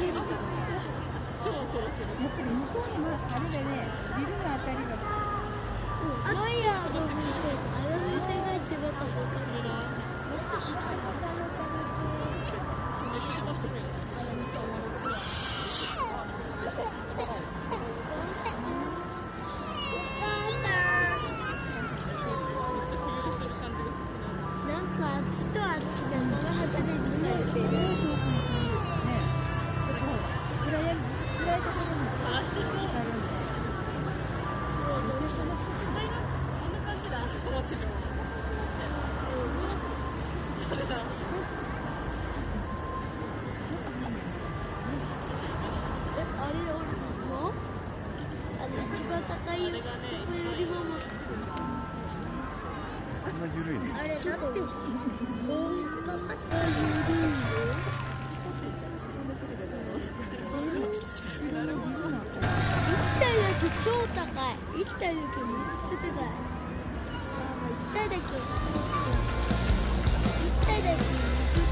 1体だけ。